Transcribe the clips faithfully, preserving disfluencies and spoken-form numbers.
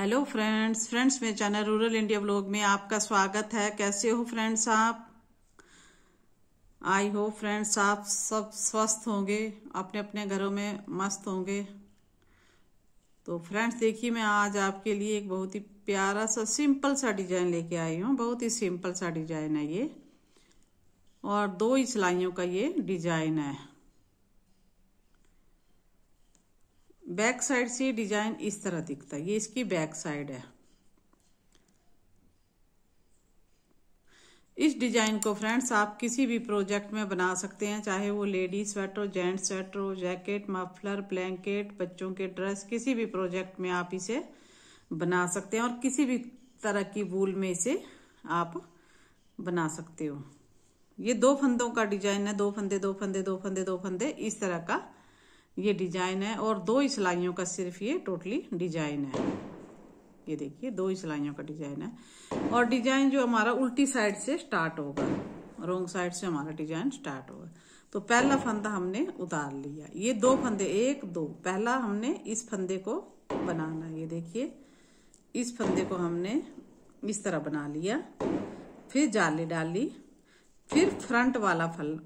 Hello friends friends मेरे channel rural India vlog में आपका स्वागत है। कैसे हो फ्रेंड्स आप? आई होप फ्रेंड्स आप सब स्वस्थ होंगे, अपने अपने घरों में मस्त होंगे। तो फ्रेंड्स देखिए, मैं आज आपके लिए एक बहुत ही प्यारा सा सिंपल सा डिजाइन लेके आई हूँ। बहुत ही सिंपल सा डिजाइन है ये, और दो ही सिलाइयों का ये डिजाइन है। बैक साइड से डिजाइन इस तरह दिखता है, ये इसकी बैक साइड है। इस डिजाइन को फ्रेंड्स आप किसी भी प्रोजेक्ट में बना सकते हैं, चाहे वो लेडीज स्वेटर हो, जेंट्स स्वेटर हो, जैकेट, मफलर, ब्लैंकेट, बच्चों के ड्रेस, किसी भी प्रोजेक्ट में आप इसे बना सकते हैं और किसी भी तरह की वूल में इसे आप बना सकते हो। ये दो फंदों का डिजाइन है, दो फंदे दो फंदे दो फंदे दो फंदे इस तरह का ये डिजाइन है, और दो ही सिलाइयों का सिर्फ ये टोटली डिजाइन है। ये देखिए, दो ही सिलाइयों का डिजाइन है, और डिजाइन जो हमारा उल्टी साइड से स्टार्ट होगा, रोंग साइड से हमारा डिजाइन स्टार्ट होगा। तो पहला फंदा हमने उतार लिया, ये दो फंदे, एक दो, पहला हमने इस फंदे को बनाना है। ये देखिए, इस फंदे को हमने इस तरह बना लिया, फिर जाली डाली, फिर फ्रंट वाला फल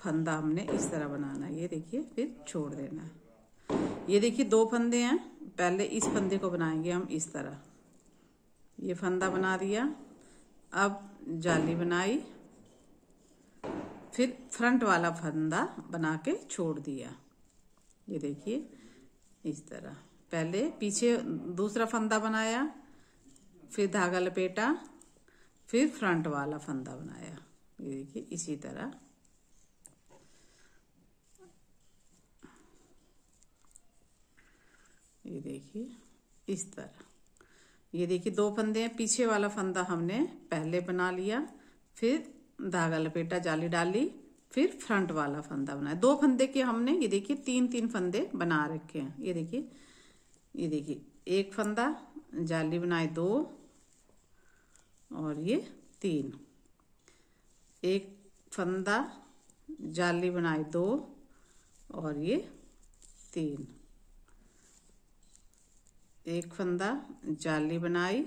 फंदा हमने इस तरह बनाना है। ये देखिए, फिर छोड़ देना है। ये देखिए, दो फंदे हैं, पहले इस फंदे को बनाएंगे हम इस तरह। ये फंदा बना दिया, अब जाली बनाई, फिर फ्रंट वाला फंदा बना के छोड़ दिया। ये देखिए इस तरह, पहले पीछे दूसरा फंदा बनाया, फिर धागा लपेटा, फिर फ्रंट वाला फंदा बनाया। ये देखिए इसी तरह। ये देखिए इस तरह, ये देखिए दो फंदे हैं, पीछे वाला फंदा हमने पहले बना लिया, फिर धागा लपेटा, जाली डाली, फिर फ्रंट वाला फंदा बनाया। दो फंदे के हमने ये देखिए तीन तीन फंदे बना रखे हैं। ये देखिए, ये देखिए एक फंदा, जाली बनाए दो, और ये तीन, एक फंदा, जाली बनाए दो, और ये तीन, एक फंदा, जाली बनाई,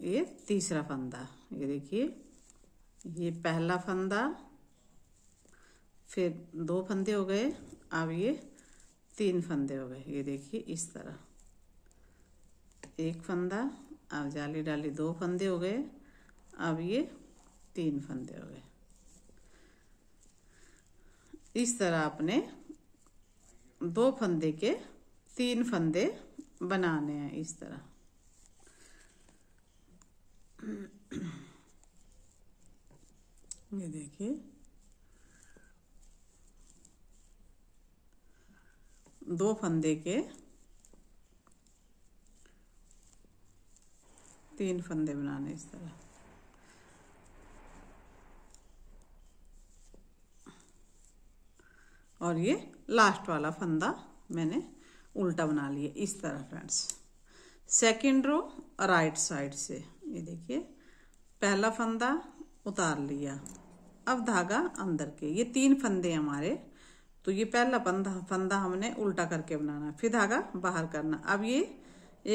ये तीसरा फंदा। ये देखिए, ये पहला फंदा, फिर दो फंदे हो गए, अब ये तीन फंदे हो गए। ये देखिए इस तरह, एक फंदा, अब जाली डाली, दो फंदे हो गए, अब ये तीन फंदे हो गए। इस तरह आपने दो फंदे के तीन फंदे बनाने हैं इस तरह। ये देखिए, दो फंदे के तीन फंदे बनाने इस तरह। और ये लास्ट वाला फंदा मैंने उल्टा बना लिया इस तरह friends. Second row right side से, ये देखिए पहला फंदा उतार लिया, अब धागा अंदर के, ये तीन फंदे हमारे, तो ये पहला फंदा फंदा हमने उल्टा करके बनाना, फिर धागा बाहर करना। अब ये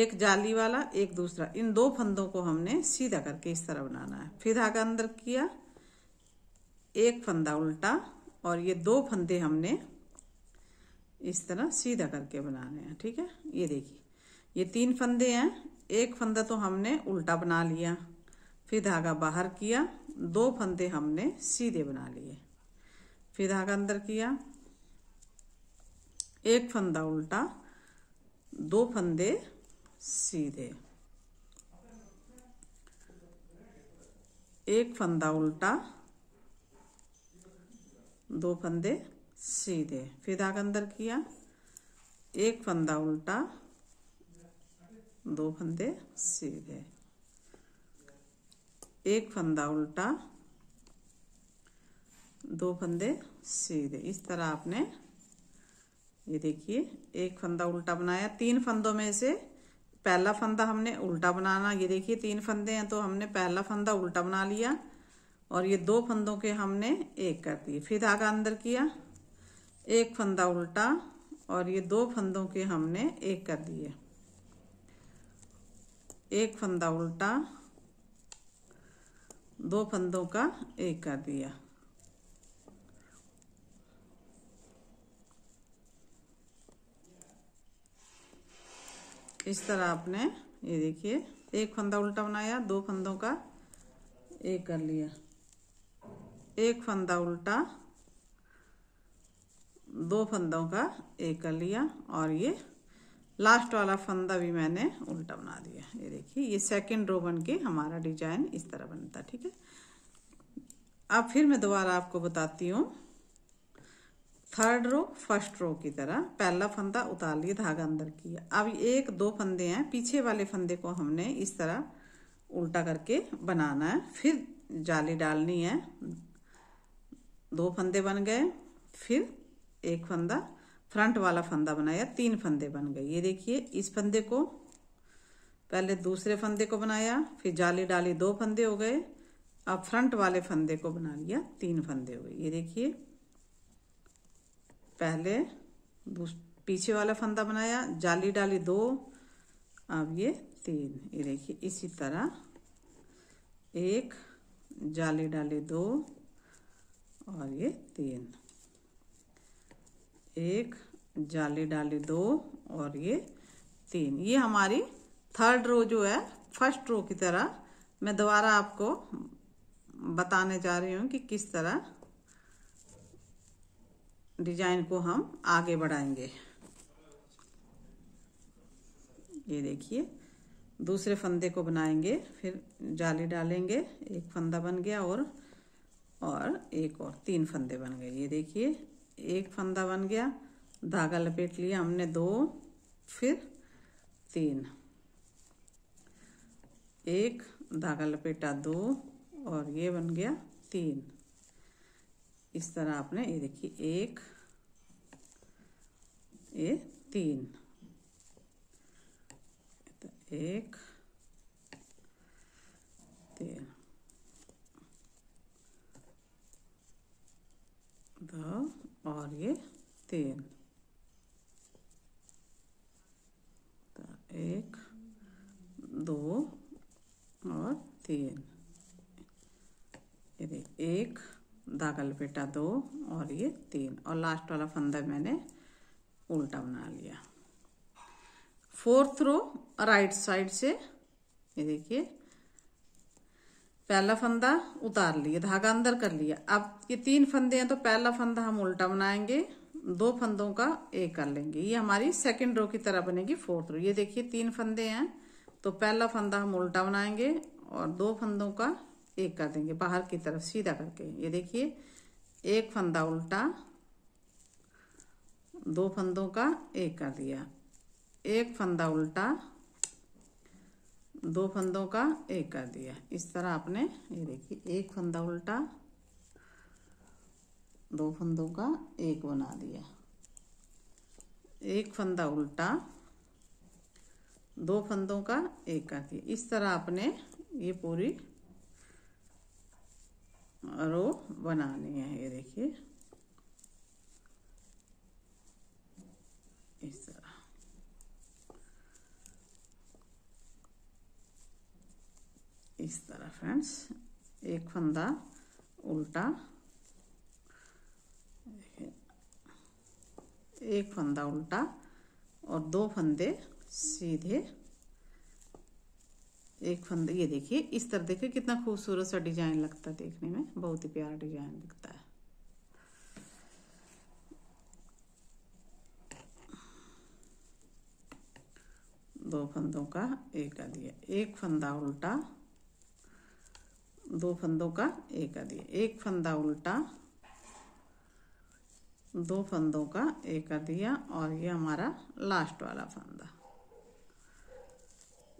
एक जाली वाला, एक दूसरा, इन दो फंदों को हमने सीधा करके इस तरह बनाना है, फिर धागा अंदर किया, एक फंदा उल्टा, और ये दो फंदे हमने इस तरह सीधा करके बनाने हैं। ठीक है, ये देखिए ये तीन फंदे हैं, एक फंदा तो हमने उल्टा बना लिया, फिर धागा बाहर किया, दो फंदे हमने सीधे बना लिए, फिर धागा अंदर किया, एक फंदा उल्टा, दो फंदे सीधे, एक फंदा उल्टा, दो फंदे सीधे, फिर धागा अंदर किया, एक फंदा उल्टा, दो फंदे सीधे, एक फंदा उल्टा, दो फंदे सीधे। इस तरह आपने ये देखिए एक फंदा उल्टा बनाया, तीन फंदों में से पहला फंदा हमने उल्टा बनाना। ये देखिए तीन फंदे हैं, तो हमने पहला फंदा उल्टा बना लिया, और ये दो फंदों के हमने एक कर दिए, फिर धागा अंदर किया, एक फंदा उल्टा, और ये दो फंदों के हमने एक कर दिए, एक फंदा उल्टा, दो फंदों का एक कर दिया। इस तरह आपने ये देखिए एक फंदा उल्टा बनाया, दो फंदों का एक कर लिया, एक फंदा उल्टा, दो फंदों का एक कर लिया, और ये लास्ट वाला फंदा भी मैंने उल्टा बना दिया। ये देखिए ये सेकंड रो बन के हमारा डिजाइन इस तरह बनता है। ठीक है, अब फिर मैं दोबारा आपको बताती हूँ। थर्ड रो फर्स्ट रो की तरह पहला फंदा उतार लिए, धागा अंदर किया। अब एक दो फंदे हैं, पीछे वाले फंदे को हमने इस तरह उल्टा करके बनाना है, फिर जाली डालनी है। दो फंदे बन गए, फिर एक फंदा फ्रंट वाला फंदा बनाया, तीन फंदे बन गए। ये देखिए इस फंदे को पहले दूसरे फंदे को बनाया, फिर जाली डाली, दो फंदे हो गए। अब फ्रंट वाले फंदे को बना लिया, तीन फंदे हो गए। ये देखिए पहले पीछे वाला फंदा बनाया, जाली डाली दो, अब ये तीन। ये देखिए इसी तरह एक, जाली डाली दो, और ये तीन, एक, जाली डाली दो, और ये तीन। ये हमारी थर्ड रो जो है फर्स्ट रो की तरह मैं दोबारा आपको बताने जा रही हूँ कि किस तरह डिजाइन को हम आगे बढ़ाएंगे। ये देखिए दूसरे फंदे को बनाएंगे, फिर जाली डालेंगे, एक फंदा बन गया, और और एक और तीन फंदे बन गए। ये देखिए एक फंदा बन गया, धागा लपेट लिया हमने, दो, फिर तीन, एक, धागा लपेटा, दो, और ये बन गया तीन। इस तरह आपने ये देखिए एक, ये तीन, एक, तीन, दो, और ये तीन, एक, दो, और तीन। ये देखिए एक, धागा लपेटा, दो, और ये तीन, और लास्ट वाला फंदा मैंने उल्टा बना लिया। फोर्थ रो राइट साइड से ये देखिए पहला फंदा उतार लिए, धागा अंदर कर लिया। अब ये तीन फंदे हैं तो पहला फंदा हम उल्टा बनाएंगे, दो फंदों का एक कर लेंगे। ये हमारी सेकंड रो की तरह बनेगी फोर्थ रो। ये देखिए तीन फंदे हैं तो पहला फंदा हम उल्टा बनाएंगे और दो फंदों का एक कर देंगे बाहर की तरफ सीधा करके। ये देखिए एक फंदा उल्टा, दो फंदों का एक कर दिया, एक फंदा उल्टा, दो फंदों का एक कर दिया। इस तरह आपने ये देखिए एक फंदा उल्टा, दो फंदों का एक बना दिया, एक फंदा उल्टा, दो फंदों का एक कर दिया। इस तरह आपने ये पूरी रो बनानी है। ये देखिए इस तरह इस तरह फ्रेंड्स एक फंदा उल्टा, एक फंदा उल्टा, और दो फंदे सीधे, एक फंदा। ये देखिए इस तरह देखिए कितना खूबसूरत सा डिजाइन लगता है, देखने में बहुत ही प्यारा डिजाइन लगता है। दो फंदों का एक कर दिया, एक फंदा उल्टा, दो फंदों का एक कर दिया, एक फंदा उल्टा, दो फंदों का एक कर दिया, और ये हमारा लास्ट वाला फंदा।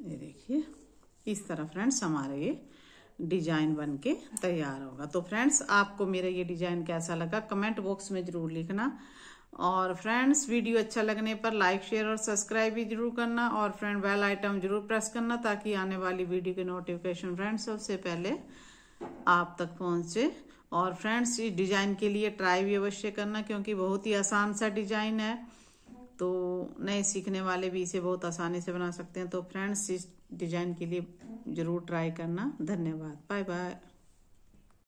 ये देखिए इस तरह फ्रेंड्स हमारे ये डिजाइन बन के तैयार होगा। तो फ्रेंड्स आपको मेरा ये डिजाइन कैसा लगा कमेंट बॉक्स में जरूर लिखना, और फ्रेंड्स वीडियो अच्छा लगने पर लाइक, शेयर और सब्सक्राइब भी जरूर करना, और फ्रेंड बेल आइटम जरूर प्रेस करना ताकि आने वाली वीडियो के नोटिफिकेशन फ्रेंड्स सबसे पहले आप तक पहुंचे। और फ्रेंड्स इस डिजाइन के लिए ट्राई भी अवश्य करना क्योंकि बहुत ही आसान सा डिजाइन है। तो नए सीखने वाले भी इसे बहुत आसानी से बना सकते हैं। तो फ्रेंड्स, इस डिज़ाइन के लिए ज़रूर ट्राई करना। धन्यवाद, बाय बाय।